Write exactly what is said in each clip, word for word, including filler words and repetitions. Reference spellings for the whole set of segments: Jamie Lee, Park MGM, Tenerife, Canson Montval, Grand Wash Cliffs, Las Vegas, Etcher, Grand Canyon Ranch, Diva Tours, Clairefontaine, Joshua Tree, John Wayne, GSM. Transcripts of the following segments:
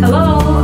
Hello!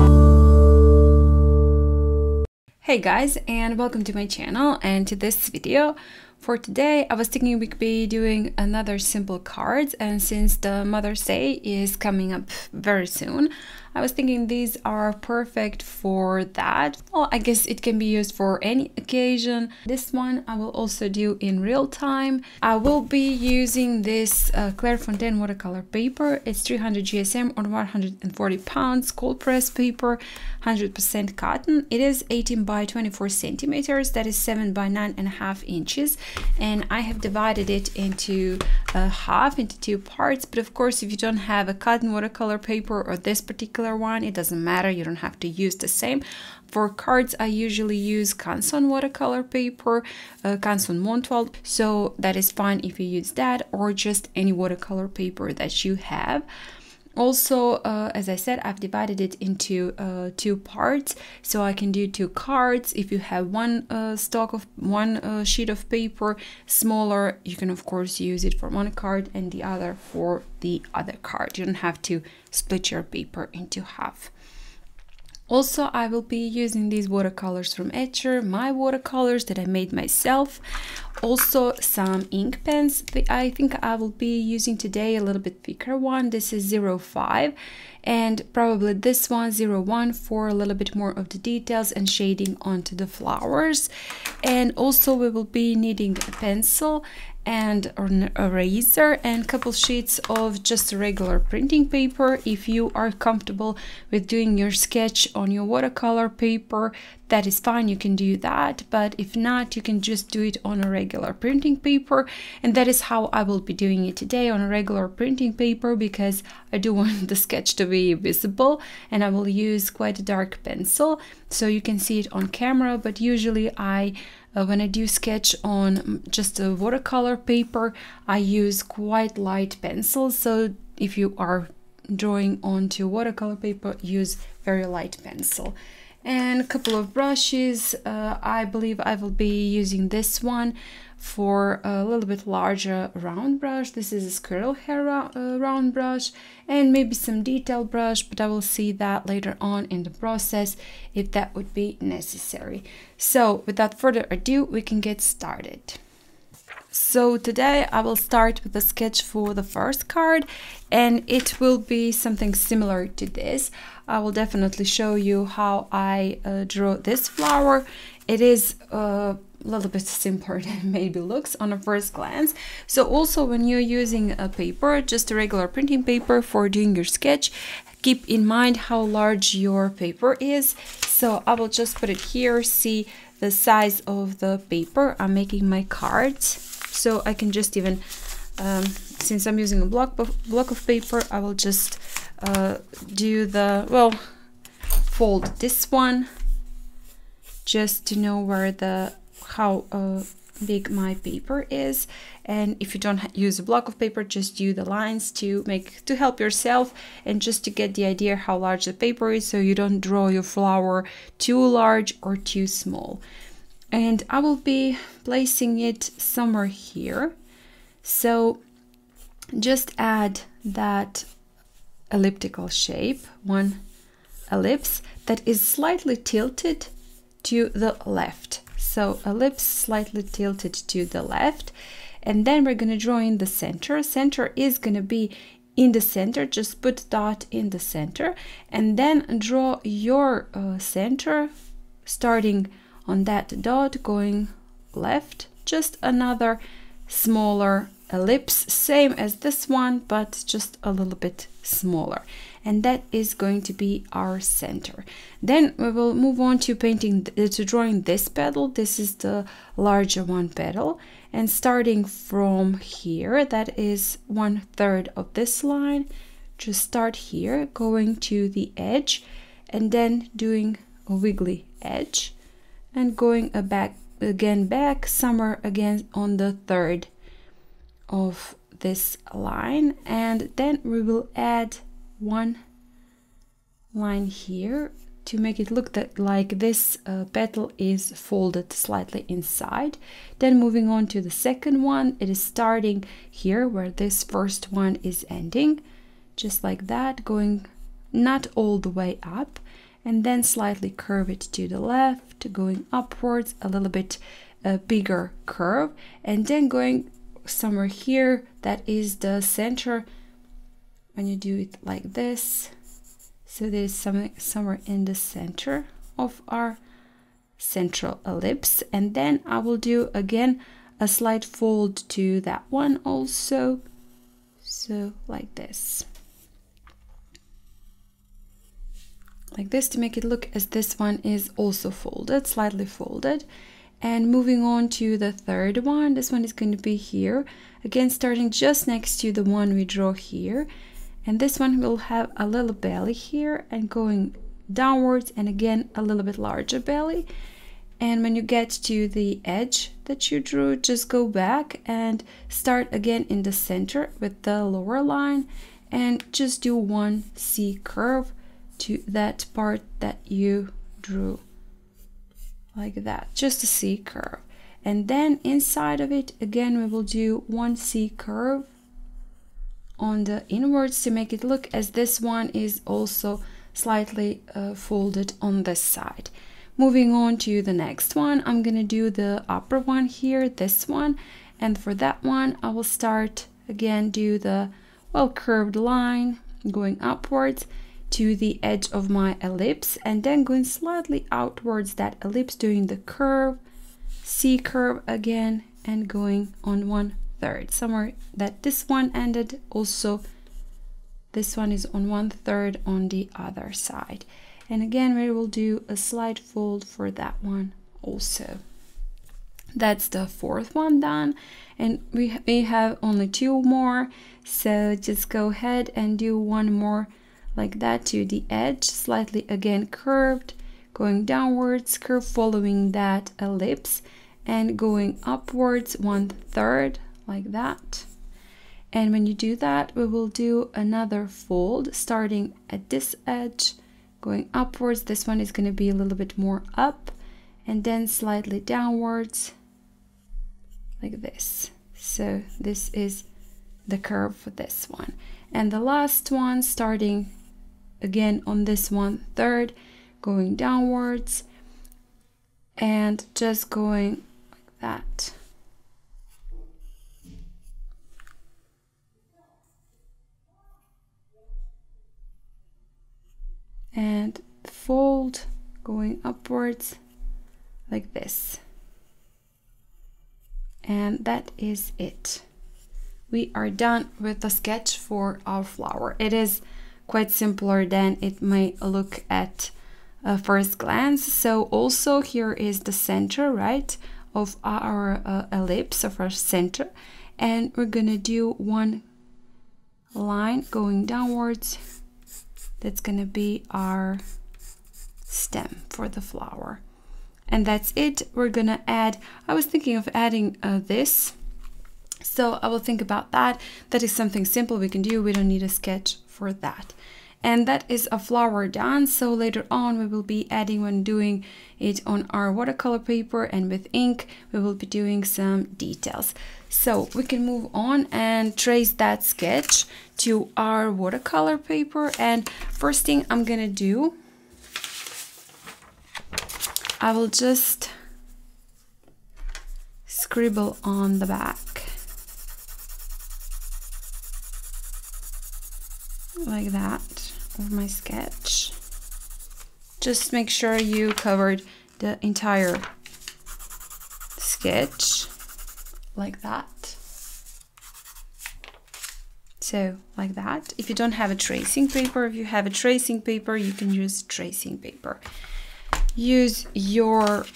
Hey guys, and welcome to my channel and to this video. For today I was thinking we could be doing another simple cards, and since the Mother's Day is coming up very soon, I was thinking these are perfect for that. Well, I guess it can be used for any occasion. This one I will also do in real time. I will be using this uh, Clairefontaine watercolor paper. It's three hundred G S M on one hundred forty pounds, cold press paper, one hundred percent cotton. It is eighteen by twenty-four centimeters, that is seven by nine and a half inches, and I have divided it into uh, half, into two parts. But of course, if you don't have a cotton watercolor paper or this particular one, it doesn't matter, you don't have to use the same. For cards, I usually use Canson watercolor paper, uh, Canson Montval, so that is fine if you use that or just any watercolor paper that you have. Also, uh, as I said, I've divided it into uh, two parts, so I can do two cards. If you have one uh, stock of one uh, sheet of paper smaller, you can of course use it for one card and the other for the other card. You don't have to split your paper into half. Also, I will be using these watercolors from Etcher, my watercolors that I made myself. Also, some ink pens. I think I will be using today a little bit thicker one. This is zero five, and probably this one, zero one, for a little bit more of the details and shading onto the flowers. And also, we will be needing a pencil and an eraser and a couple sheets of just regular printing paper. If you are comfortable with doing your sketch on your watercolor paper, that is fine, you can do that. But if not, you can just do it on a regular printing paper, and that is how I will be doing it today, on a regular printing paper, because I do want the sketch to be visible, and I will use quite a dark pencil so you can see it on camera. But usually I Uh, when I do sketch on just a watercolor paper, I use quite light pencils. So if you are drawing onto watercolor paper, use very light pencil. And a couple of brushes. uh, I believe I will be using this one for a little bit larger round brush. This is a squirrel hair uh, round brush, and maybe some detail brush, but I will see that later on in the process if that would be necessary. So without further ado, we can get started. So today I will start with a sketch for the first card, and it will be something similar to this. I will definitely show you how I uh, draw this flower. It is uh, a little bit simpler than maybe looks on a first glance. So also, when you're using a paper, just a regular printing paper, for doing your sketch, keep in mind how large your paper is. So I will just put it here, see the size of the paper. I'm making my cards, so I can just even, um, since I'm using a block, block of paper, I will just uh, do the, well, fold this one just to know where the how uh, big my paper is. And if you don't use a block of paper, just do the lines to make to help yourself, and just to get the idea how large the paper is, so you don't draw your flower too large or too small. And I will be placing it somewhere here, so just add that elliptical shape, one ellipse that is slightly tilted to the left. So ellipse slightly tilted to the left, and then we're going to draw in the center. Center is going to be in the center, just put dot in the center, and then draw your uh, center starting on that dot, going left, just another smaller ellipse, same as this one, but just a little bit smaller. And that is going to be our center. Then we will move on to painting, to drawing this petal. This is the larger one petal, and starting from here, that is one third of this line, just start here, going to the edge, and then doing a wiggly edge, and going a back again back somewhere again on the third of this line. And then we will add one line here to make it look that like this uh, petal is folded slightly inside. Then moving on to the second one, it is starting here where this first one is ending, just like that, going not all the way up, and then slightly curve it to the left, going upwards, a little bit uh, bigger curve, and then going somewhere here, that is the center, when you do it like this. So there's some, somewhere in the center of our central ellipse, and then I will do again a slight fold to that one also, so like this. Like this, to make it look as this one is also folded, slightly folded. And moving on to the third one, this one is going to be here. Again, starting just next to the one we draw here. And this one will have a little belly here and going downwards, and again a little bit larger belly. And when you get to the edge that you drew, just go back and start again in the center with the lower line and just do one C curve to that part that you drew, like that, just a C curve. And then inside of it again we will do one C curve on the inwards to make it look as this one is also slightly uh, folded on this side. Moving on to the next one, I'm gonna do the upper one here, this one, and for that one I will start again, do the well curved line going upwards to the edge of my ellipse, and then going slightly outwards that ellipse, doing the curve, C curve again, and going on one third. Somewhere that this one ended, also this one is on one third on the other side. And again, we will do a slight fold for that one also. That's the fourth one done, and we, we have only two more, so just go ahead and do one more like that to the edge, slightly again curved, going downwards, curve following that ellipse, and going upwards one third like that. And when you do that, we will do another fold starting at this edge, going upwards. This one is going to be a little bit more up, and then slightly downwards like this. So this is the curve for this one. And the last one starting again on this one third, going downwards and just going like that. And fold going upwards like this. And that is it. We are done with the sketch for our flower. It is quite simpler than it may look at a first glance. So also here is the center, right, of our uh, ellipse, of our center, and we're gonna do one line going downwards. That's gonna be our stem for the flower. And that's it. We're gonna add, I was thinking of adding uh, this, so I will think about that. That is something simple we can do. We don't need a sketch for that. And that is a flower done. So later on, we will be adding, when doing it on our watercolor paper and with ink, we will be doing some details. So we can move on and trace that sketch to our watercolor paper. And first thing I'm gonna do, I will just scribble on the back. Like that of my sketch. Just make sure you covered the entire sketch like that. So like that. If you don't have a tracing paper, if you have a tracing paper, you can use tracing paper. Use your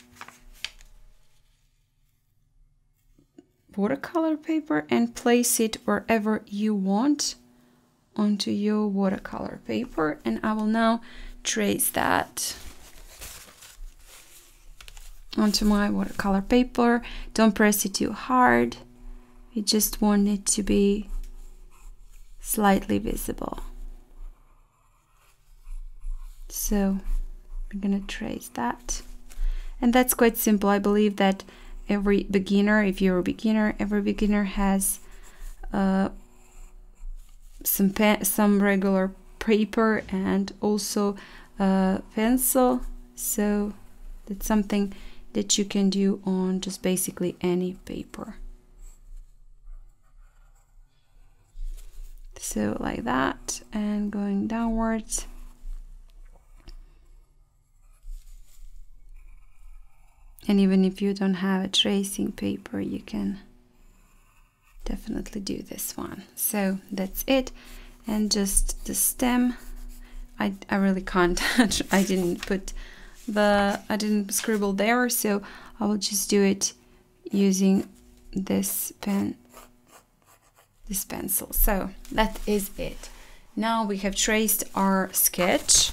watercolor paper and place it wherever you want onto your watercolor paper, and I will now trace that onto my watercolor paper. Don't press it too hard. We just want it to be slightly visible. So we're gonna trace that, and that's quite simple. I believe that every beginner, if you're a beginner, every beginner has a some pen, some regular paper, and also uh, pencil. So that's something that you can do on just basically any paper. So like that, and going downwards. And even if you don't have a tracing paper, you can definitely do this one. So that's it. And just the stem, I, I really can't, I didn't put the, I didn't scribble there, so I will just do it using this pen, this pencil. So that is it. Now we have traced our sketch.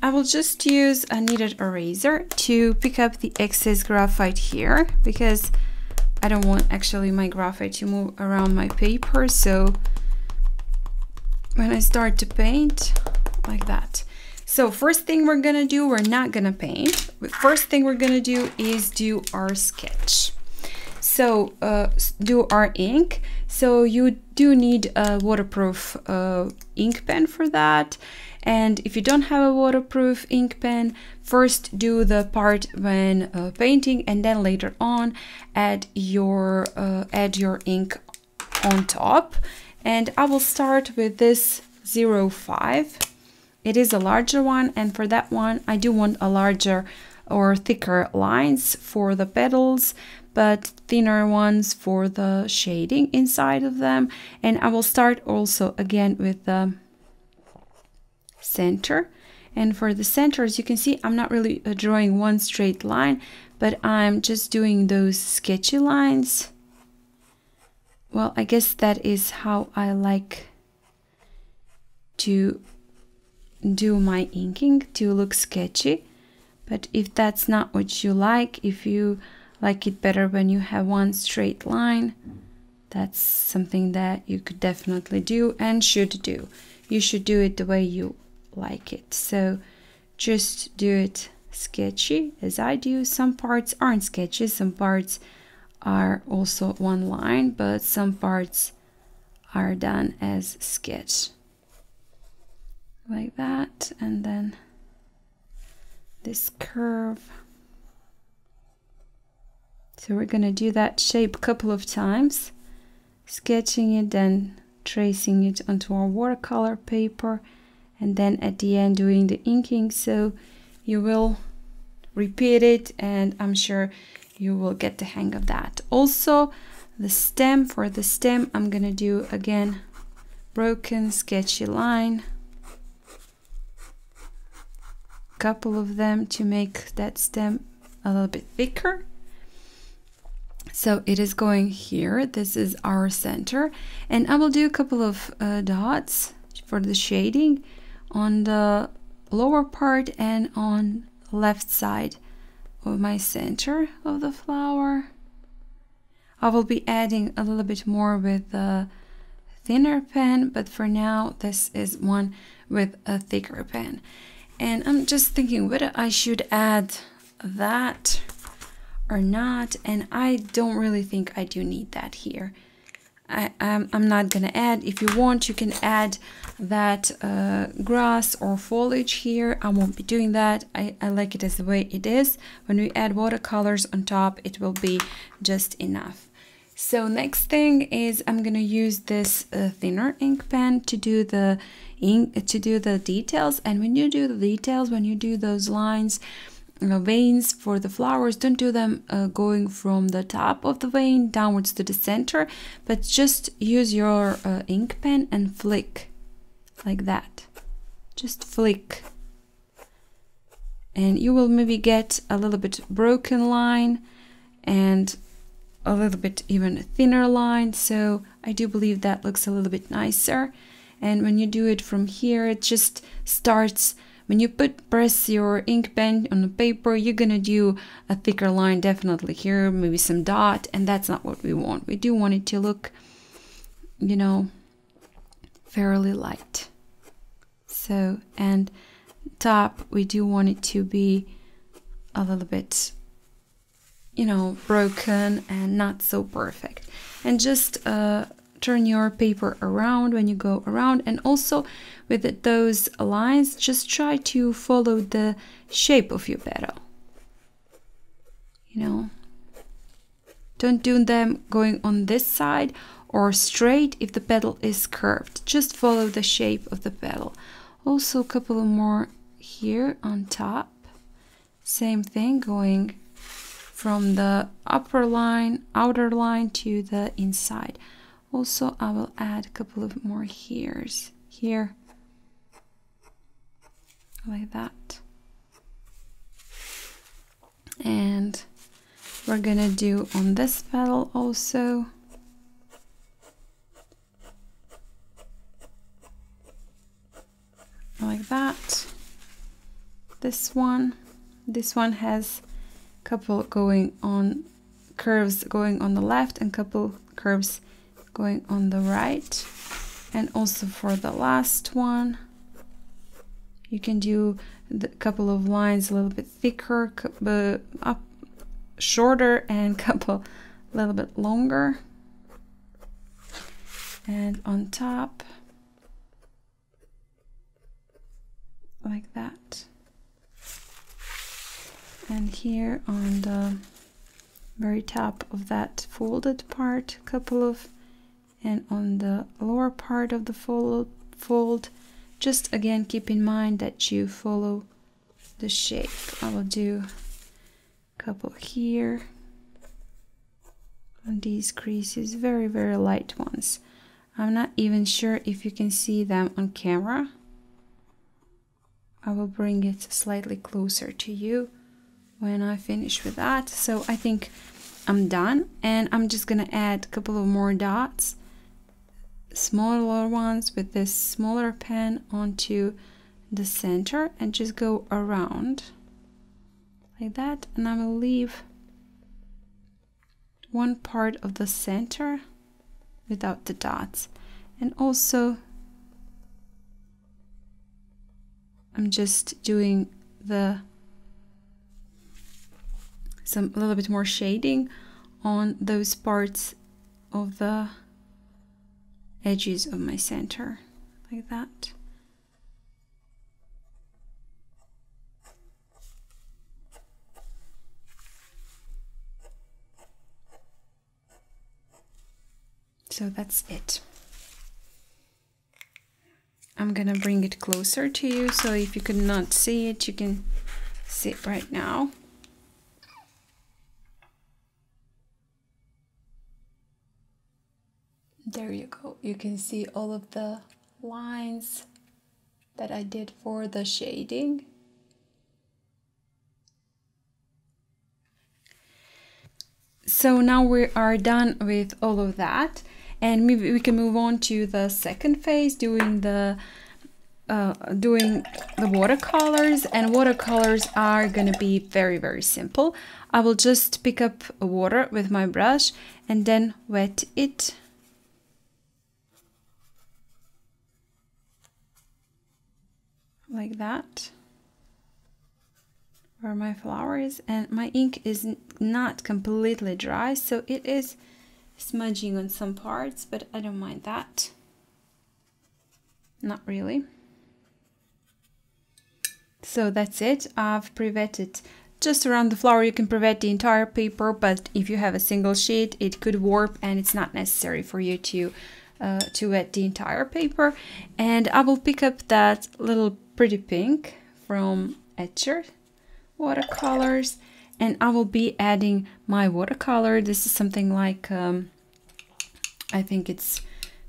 I will just use a kneaded eraser to pick up the excess graphite here, because I don't want actually my graphite to move around my paper. So when I start to paint, like that. So first thing we're gonna do, we're not gonna paint. The first thing we're gonna do is do our sketch. So uh, do our ink. So you do need a waterproof uh, ink pen for that. And if you don't have a waterproof ink pen, first do the part when uh, painting, and then later on add your uh, add your ink on top. And I will start with this zero five. It is a larger one, and for that one I do want a larger or thicker lines for the petals, but thinner ones for the shading inside of them. And I will start also again with the center. And for the center, as you can see, I'm not really uh, drawing one straight line, but I'm just doing those sketchy lines. Well, I guess that is how I like to do my inking, to look sketchy. But if that's not what you like, if you like it better when you have one straight line, that's something that you could definitely do and should do. You should do it the way you like it. So just do it sketchy as I do. Some parts aren't sketchy, some parts are also one line, but some parts are done as sketch, like that. And then this curve. So we're gonna do that shape a couple of times, sketching it, then tracing it onto our watercolor paper, and then at the end doing the inking. So you will repeat it, and I'm sure you will get the hang of that. Also the stem, for the stem I'm gonna do again broken sketchy line, couple of them, to make that stem a little bit thicker. So it is going here, this is our center, and I will do a couple of uh, dots for the shading on the lower part and on the left side of my center of the flower. I will be adding a little bit more with the thinner pen, but for now this is one with a thicker pen. And I'm just thinking whether I should add that or not, and I don't really think I do need that here. I, I'm, I'm not gonna add. If you want, you can add that uh, grass or foliage here. I won't be doing that. I, I like it as the way it is. When we add watercolors on top, it will be just enough. So next thing is I'm gonna use this uh, thinner ink pen to do the ink, to do the details. And when you do the details, when you do those lines, veins for the flowers, don't do them uh, going from the top of the vein downwards to the center, but just use your uh, ink pen and flick like that, just flick, and you will maybe get a little bit broken line and a little bit even thinner line. So I do believe that looks a little bit nicer. And when you do it from here, it just starts. When you put press your ink pen on the paper, you're gonna do a thicker line definitely here, maybe some dot, and that's not what we want. We do want it to look, you know, fairly light. So, and top, we do want it to be a little bit, you know, broken and not so perfect. And just uh, turn your paper around when you go around. And also with those lines, just try to follow the shape of your petal. You know, don't do them going on this side or straight if the petal is curved. Just follow the shape of the petal. Also a couple more here on top. Same thing, going from the upper line, outer line to the inside. Also, I will add a couple of more hairs here, like that. And we're gonna do on this petal also. Like that. This one. This one has a couple going on, curves going on the left and couple curves going on the right. And also for the last one, you can do the couple of lines a little bit thicker, up shorter, and couple a little bit longer. And on top, like that. And here on the very top of that folded part, a couple of, and on the lower part of the fold, fold, just again keep in mind that you follow the shape. I will do a couple here on these creases, very, very light ones. I'm not even sure if you can see them on camera. I will bring it slightly closer to you when I finish with that. So I think I'm done, and I'm just gonna add a couple of more dots, smaller ones, with this smaller pen onto the center and just go around like that. And I will leave one part of the center without the dots. And also I'm just doing the some a little bit more shading on those parts of the edges of my center, like that. So that's it. I'm gonna bring it closer to you, so if you could not see it, you can see it right now. There you go. You can see all of the lines that I did for the shading. So now we are done with all of that, and maybe we can move on to the second phase, doing the uh, doing the watercolors. And watercolors are gonna be very, very simple. I will just pick up water with my brush and then wet it. Like that, where my flower is. And my ink is not completely dry, so it is smudging on some parts, but I don't mind that. Not really. So that's it. I've pre-wetted just around the flower. You can pre-wet the entire paper, but if you have a single sheet, it could warp, and it's not necessary for you to uh, to wet the entire paper. And I will pick up that little pretty pink from Etcher watercolors, and I will be adding my watercolor. This is something like um, I think it's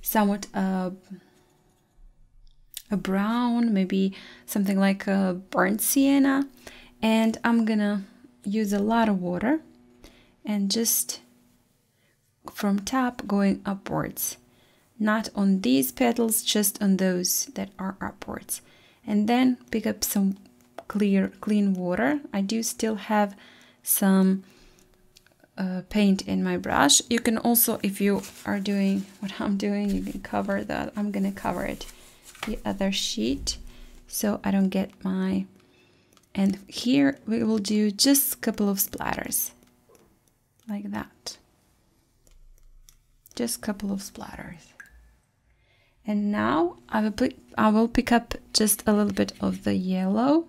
somewhat uh, a brown, maybe something like a burnt sienna. And I'm gonna use a lot of water, and just from top going upwards, not on these petals, just on those that are upwards. And then pick up some clear, clean water. I do still have some uh, paint in my brush. You can also, if you are doing what I'm doing, you can cover that. I'm gonna cover it the other sheet so I don't get my... And here we will do just a couple of splatters, like that. just a couple of splatters. And now I will, pick, I will pick up just a little bit of the yellow.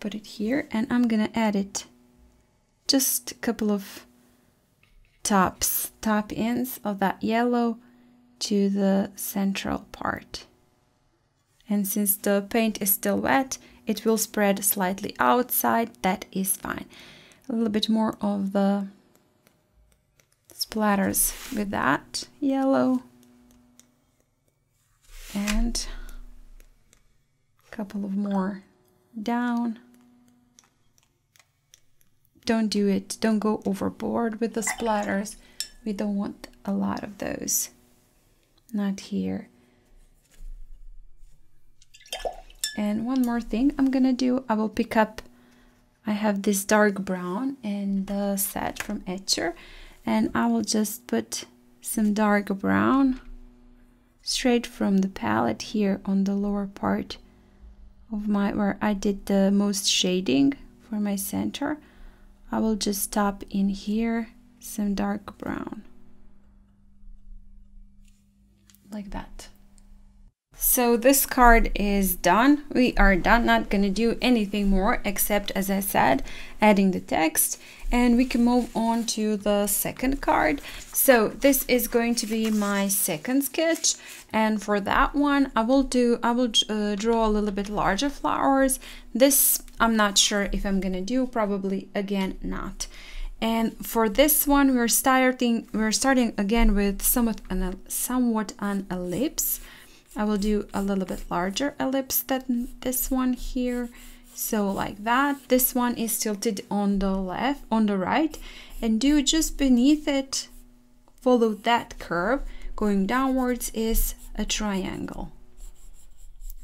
Put it here, and I'm gonna add it just a couple of tops, top ends of that yellow to the central part. And since the paint is still wet, it will spread slightly outside. That is fine. A little bit more of the splatters with that yellow, and a couple of more down. Don't do it, don't go overboard with the splatters. We don't want a lot of those, not here. And one more thing I'm gonna do, I will pick up, I have this dark brown in the set from Etcher, and I will just put some dark brown straight from the palette here on the lower part of my, where I did the most shading for my center. I will just tap in here some dark brown, like that. So this card is done. We are done, not gonna do anything more except, as I said, adding the text, and we can move on to the second card. So this is going to be my second sketch, and for that one I will do, I will uh, draw a little bit larger flowers. This I'm not sure if I'm gonna do, probably again not. And for this one we're starting, we're starting again with somewhat an, somewhat an ellipse. I will do a little bit larger ellipse than this one here, so like that. This one is tilted on the left, on the right, and do just beneath it, follow that curve, going downwards is a triangle,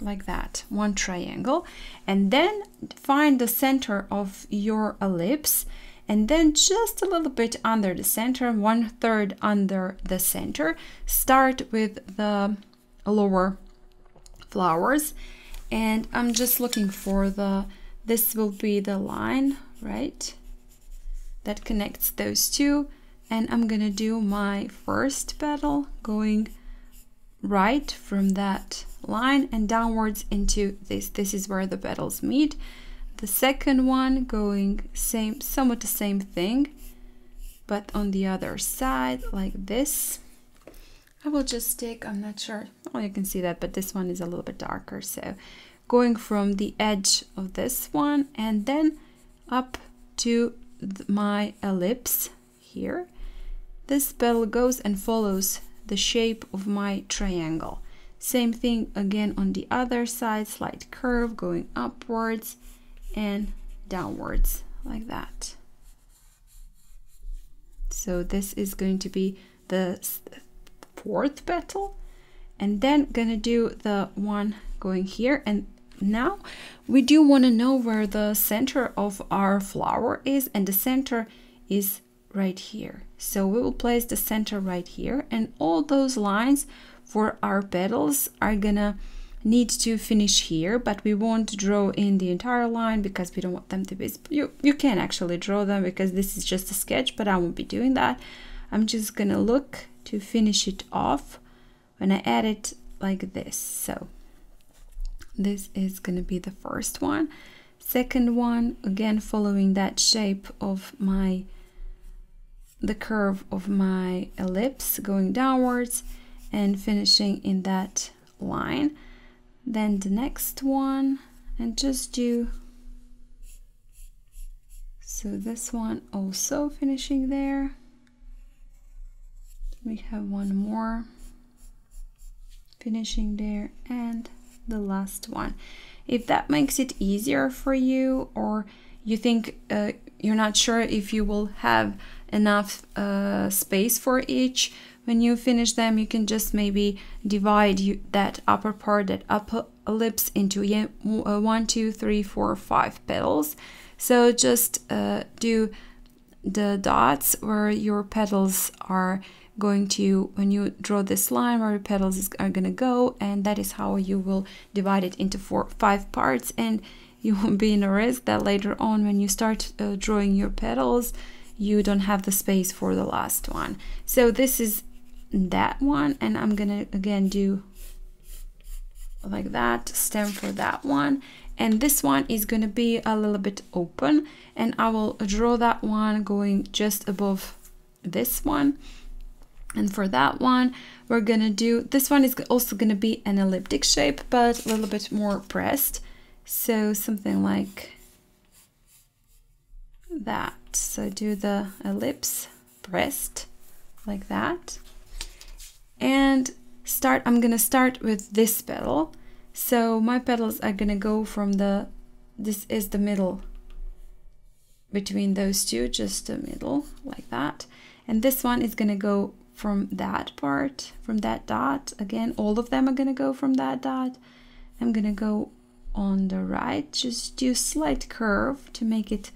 like that, one triangle. And then find the center of your ellipse, and then just a little bit under the center, one third under the center, start with the lower flowers. And I'm just looking for the, this will be the line, right, that connects those two. And I'm gonna do my first petal going right from that line and downwards into this. This is where the petals meet. The second one going same, somewhat the same thing, but on the other side, like this. I will just take, I'm not sure, oh, you can see that, but this one is a little bit darker. So going from the edge of this one and then up to th my ellipse here. This petal goes and follows the shape of my triangle. Same thing again on the other side, slight curve going upwards and downwards, like that. So this is going to be the fourth petal, and then gonna do the one going here. And now we do want to know where the center of our flower is, and the center is right here. So we will place the center right here, and all those lines for our petals are gonna need to finish here, but we won't draw in the entire line because we don't want them to be, you, you can actually draw them because this is just a sketch, but I won't be doing that. I'm just gonna look to finish it off when I add it like this. So this is gonna be the first one. Second one, again following that shape of my, the curve of my ellipse, going downwards and finishing in that line. Then the next one, and just do, so this one also finishing there. We have one more finishing there, and the last one. If that makes it easier for you, or you think uh, you're not sure if you will have enough uh, space for each, when you finish them, you can just maybe divide you, that upper part, that upper ellipse, into one, two, three, four, five petals. So just uh, do the dots where your petals are going to, when you draw this line where the petals is, are gonna go, and that is how you will divide it into four, five parts, and you won't be in a risk that later on when you start uh, drawing your petals, you don't have the space for the last one. So this is that one, and I'm gonna again do like that, stem for that one, and this one is gonna be a little bit open, and I will draw that one going just above this one. And for that one, we're gonna do, this one is also gonna be an elliptic shape, but a little bit more pressed, so something like that. So do the ellipse pressed like that, and start, I'm gonna start with this petal. So my petals are gonna go from the, this is the middle between those two, just the middle like that, and this one is gonna go from that part, from that dot. Again, all of them are gonna go from that dot. I'm gonna go on the right, just do slight curve to make it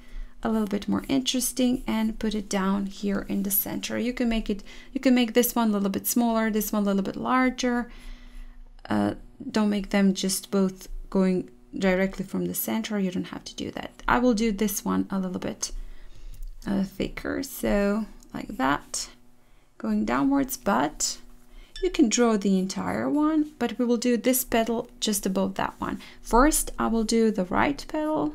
a little bit more interesting, and put it down here in the center. You can make it, you can make this one a little bit smaller, this one a little bit larger. Uh, don't make them just both going directly from the center. You don't have to do that. I will do this one a little bit uh, thicker, so like that, going downwards, but you can draw the entire one, but we will do this petal just above that one. First, I will do the right petal,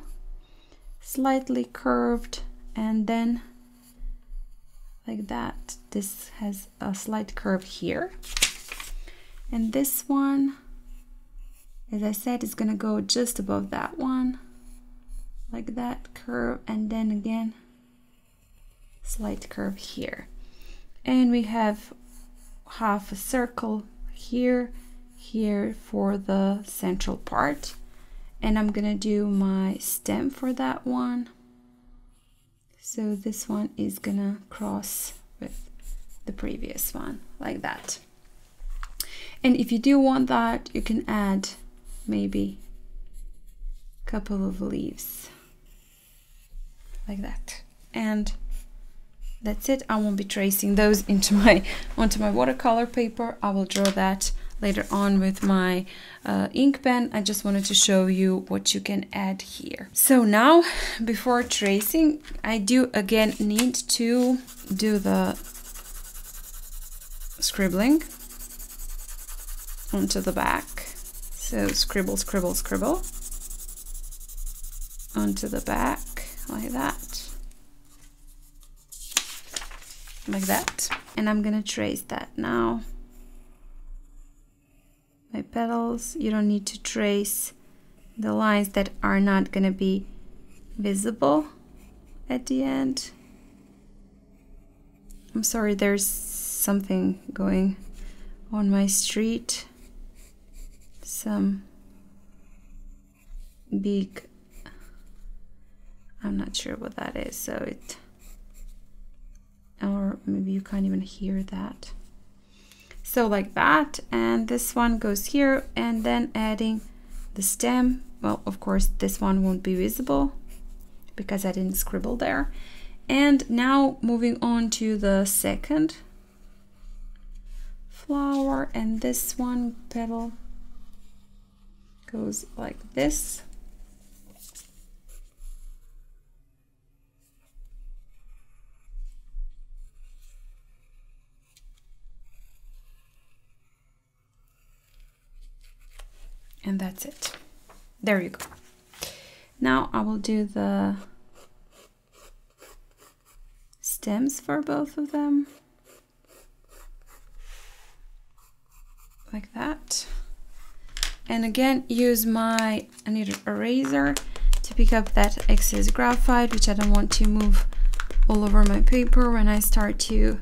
slightly curved, and then like that, this has a slight curve here, and this one, as I said, is gonna go just above that one like that, curve, and then again slight curve here, and we have half a circle here, here for the central part. And I'm gonna do my stem for that one. So this one is gonna cross with the previous one, like that. And if you do want that, you can add maybe a couple of leaves, like that. And that's it. I won't be tracing those into my onto my watercolor paper. I will draw that later on with my uh, ink pen. I just wanted to show you what you can add here. So now, before tracing, I do again need to do the scribbling onto the back. So scribble, scribble, scribble onto the back, like that, like that. And I'm gonna trace that now. My petals, you don't need to trace the lines that are not going to be visible at the end. I'm sorry, there's something going on my street, some big, I'm not sure what that is, so it, or maybe you can't even hear that. So like that, and this one goes here, and then adding the stem. Well, of course, this one won't be visible because I didn't scribble there. And now moving on to the second flower, and this one petal goes like this. And that's it. There you go. Now I will do the stems for both of them. Like that. And again, use my, I need an eraser to pick up that excess graphite, which I don't want to move all over my paper when I start to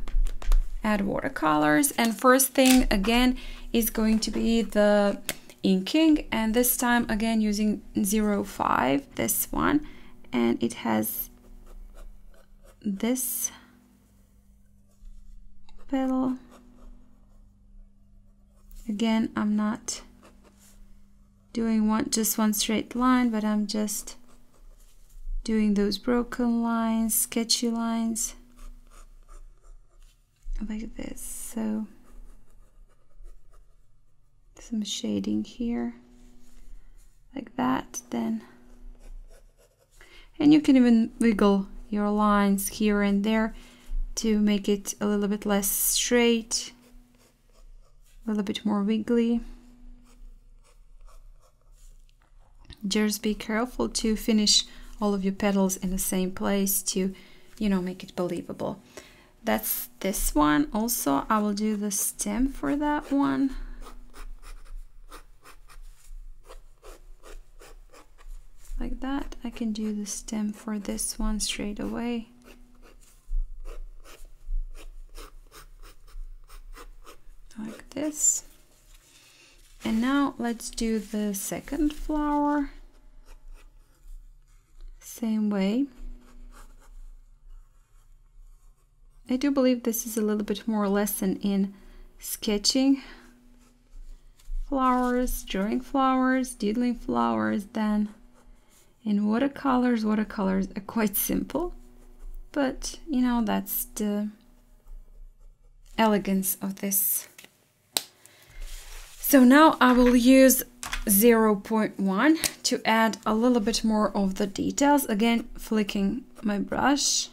add watercolors. And first thing again is going to be the inking, and this time again using zero five, this one, and it has this petal. Again, I'm not doing one just one straight line, but I'm just doing those broken lines, sketchy lines like this. So some shading here like that, then, and you can even wiggle your lines here and there to make it a little bit less straight, a little bit more wiggly. Just be careful to finish all of your petals in the same place to, you know, make it believable. That's this one. Also, I will do the stem for that one. Like that. I can do the stem for this one straight away. Like this. And now let's do the second flower. Same way. I do believe this is a little bit more lesson in sketching flowers, drawing flowers, doodling flowers than in watercolors. Watercolors are quite simple, but you know, that's the elegance of this. So now I will use zero point one to add a little bit more of the details. Again, flicking my brush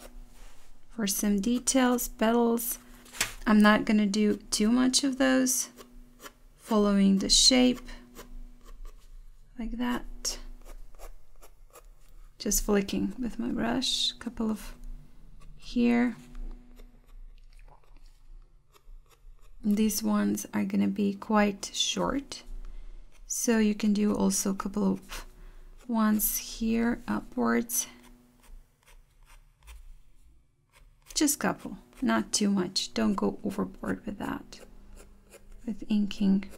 for some details, petals. I'm not gonna do too much of those, following the shape like that. Just flicking with my brush, a couple of here. These ones are gonna be quite short, so you can do also a couple of ones here upwards. Just couple, not too much. Don't go overboard with that, with inking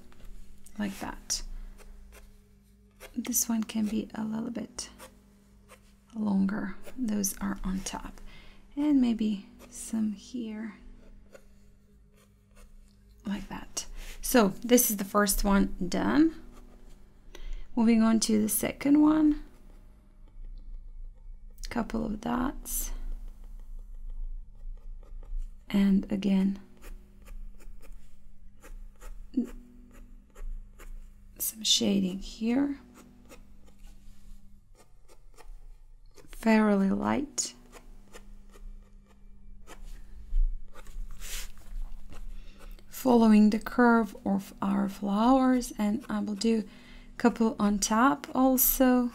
like that. This one can be a little bit longer. Those are on top, and maybe some here like that. So this is the first one done. Moving on to the second one, couple of dots, and again some shading here, fairly light. Following the curve of our flowers, and I will do a couple on top also.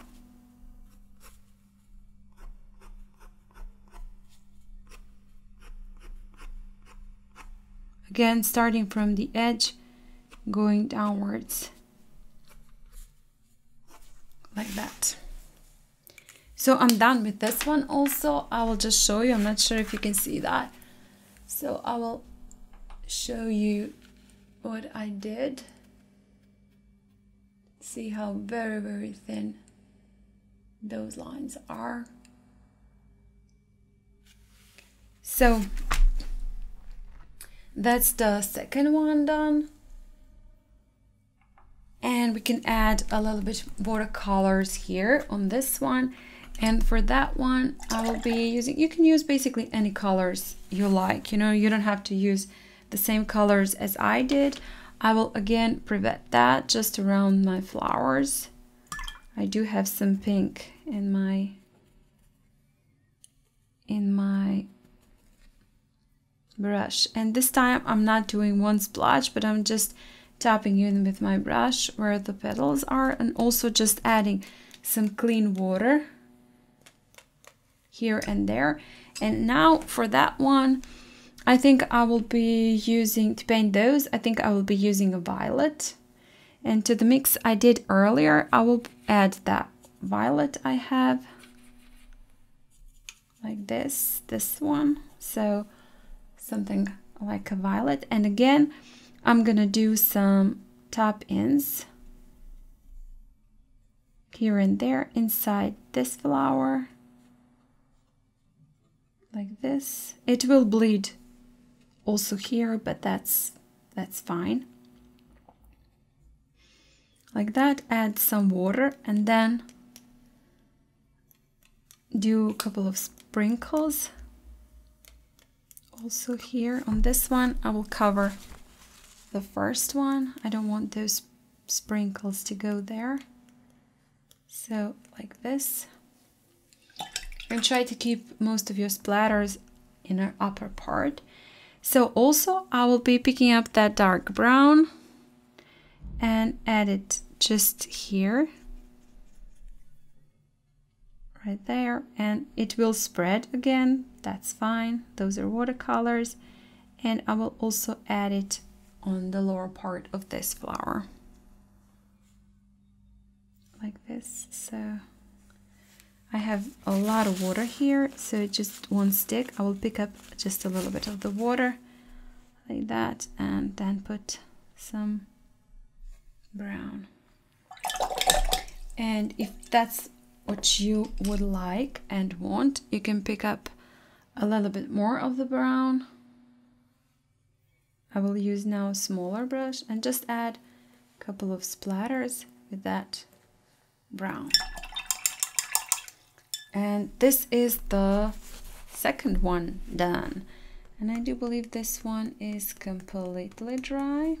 Again, starting from the edge, going downwards like that. So I'm done with this one also. I will just show you. I'm not sure if you can see that. So I will show you what I did. See how very very thin those lines are. So that's the second one done, and we can add a little bit watercolors here on this one. And for that one I will be using, you can use basically any colors you like, you know, you don't have to use the same colors as I did. I will again privet that just around my flowers. I do have some pink in my in my brush, and this time I'm not doing one splotch, but I'm just tapping in with my brush where the petals are, and also just adding some clean water here and there. And now for that one, I think I will be using, to paint those, I think I will be using a violet. And to the mix I did earlier, I will add that violet I have. Like this, this one. So something like a violet. And again, I'm gonna do some tap-ins here and there inside this flower. Like this. It will bleed also here, but that's that's fine. Like that, add some water and then do a couple of sprinkles also here. On this one I will cover the first one. I don't want those sprinkles to go there, so like this. and try to keep most of your splatters in our upper part. So also I will be picking up that dark brown and add it just here, right there, and it will spread again. That's fine, those are watercolors. And I will also add it on the lower part of this flower, like this. So I have a lot of water here, so it just won't stick. I will pick up just a little bit of the water like that and then put some brown. And if that's what you would like and want, you can pick up a little bit more of the brown. I will use now a smaller brush and just add a couple of splatters with that brown. And this is the second one done. And I do believe this one is completely dry.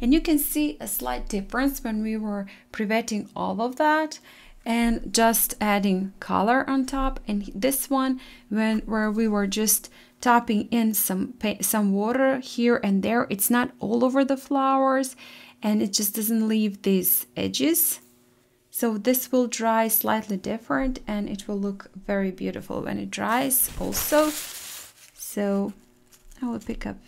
And you can see a slight difference when we were privetting all of that and just adding color on top. And this one, when where we were just topping in some some water here and there, it's not all over the flowers and it just doesn't leave these edges. So this will dry slightly different and it will look very beautiful when it dries also. So I will pick up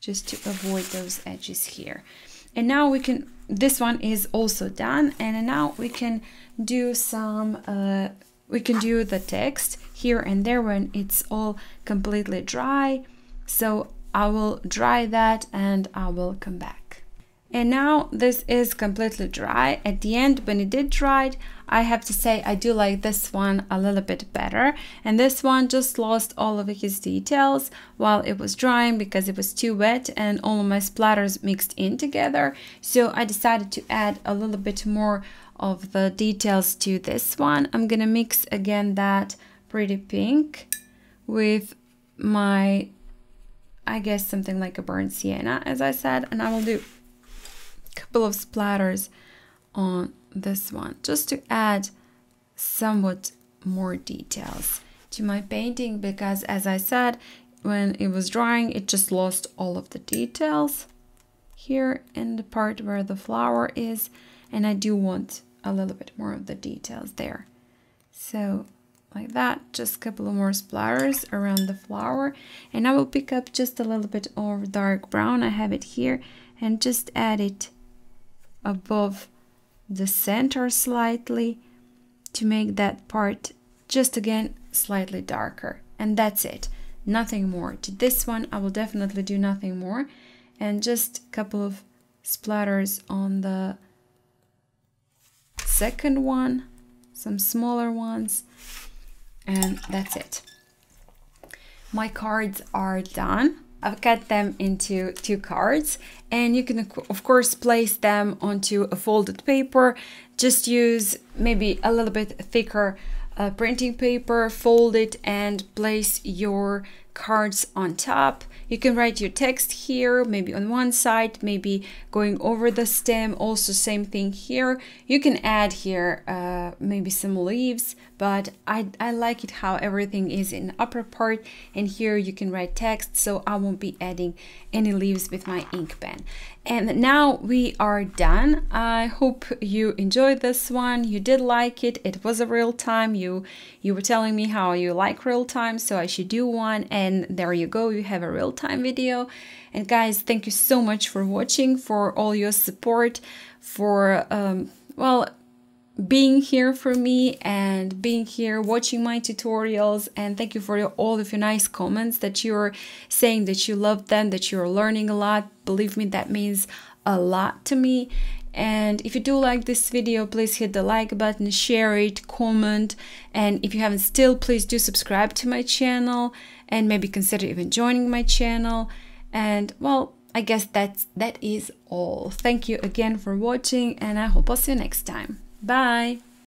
just to avoid those edges here. And now we can, this one is also done, and now we can do some, uh, we can do the text here and there when it's all completely dry. So I will dry that and I will come back. And now this is completely dry. At the end, when it did dry, I have to say I do like this one a little bit better. And this one just lost all of his details while it was drying because it was too wet and all of my splatters mixed in together. So I decided to add a little bit more of the details to this one. I'm gonna mix again that pretty pink with my, I guess something like a burnt sienna, as I said, and I will do couple of splatters on this one just to add somewhat more details to my painting, because as I said, when it was drying it just lost all of the details here in the part where the flower is, and I do want a little bit more of the details there. So like that, just a couple of more splatters around the flower, and I will pick up just a little bit of dark brown, I have it here, and just add it above the center slightly to make that part just again slightly darker. And that's it, nothing more to this one. I will definitely do nothing more, and just a couple of splatters on the second one, some smaller ones, and that's it. My cards are done. I've cut them into two cards, and you can of course place them onto a folded paper. Just use maybe a little bit thicker uh, printing paper, fold it and place your cards on top. You can write your text here, maybe on one side, maybe going over the stem, also same thing here. You can add here uh, maybe some leaves, but I, I like it how everything is in the upper part, and here you can write text, so I won't be adding any leaves with my ink pen. And now we are done. I hope you enjoyed this one, you did like it, it was a real time, you, you were telling me how you like real time, so I should do one, and there you go, you have a real time video. And guys, thank you so much for watching, for all your support, for, um, well, being here for me and being here watching my tutorials, and thank you for your, all of your nice comments that you're saying that you love them, that you're learning a lot. Believe me, that means a lot to me. And if you do like this video, please hit the like button, share it, comment, and if you haven't still, please do subscribe to my channel and maybe consider even joining my channel. And well, I guess that's that is all. Thank you again for watching, and I hope I'll see you next time. Bye!